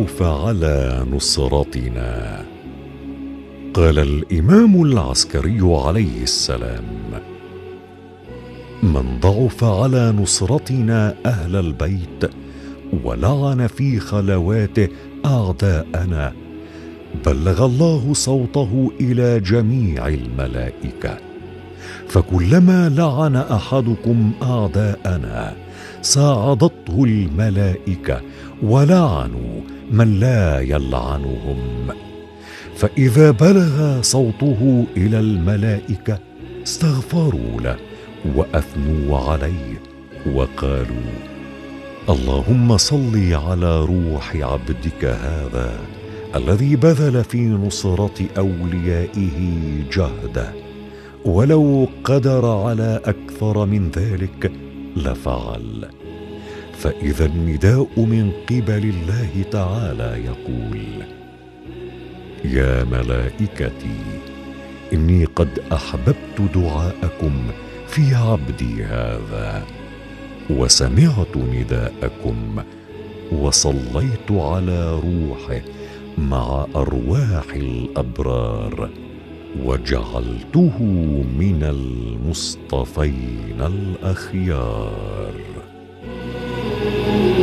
الخوف على نصرتنا. قال الإمام العسكري عليه السلام: من ضعف على نصرتنا أهل البيت ولعن في خلواته أعداءنا بلغ الله صوته إلى جميع الملائكة، فكلما لعن أحدكم أعداءنا ساعدته الملائكة ولعنوا من لا يلعنهم، فإذا بلغ صوته إلى الملائكة استغفروا له وأثنوا عليه وقالوا: اللهم صل على روح عبدك هذا الذي بذل في نصرة أوليائه جهده، ولو قدر على أكثر من ذلك لفعل. فإذا النداء من قبل الله تعالى يقول: يا ملائكتي إني قد أحببت دعاءكم في عبدي هذا، وسمعت نداءكم وصليت على روحه مع أرواح الأبرار، وجعلته من المصطفين الأخيار.